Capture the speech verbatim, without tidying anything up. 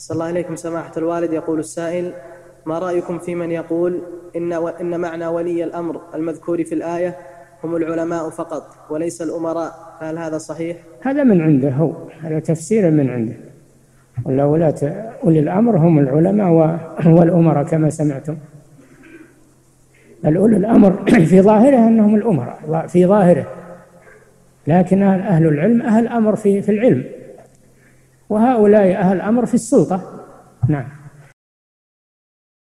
أحسن الله إليكم سماحة الوالد. يقول السائل: ما رأيكم في من يقول إن, و... إن معنى ولي الأمر المذكور في الآية هم العلماء فقط وليس الأمراء، هل هذا صحيح؟ هذا من عنده هو، هذا تفسير من عنده. ولاة أولي الأمر هم العلماء والأمراء كما سمعتم. الأولي الأمر في ظاهره أنهم الأمراء في ظاهره، لكن أهل العلم أهل الأمر في في العلم، وهؤلاء أهل الأمر في السلطة. نعم.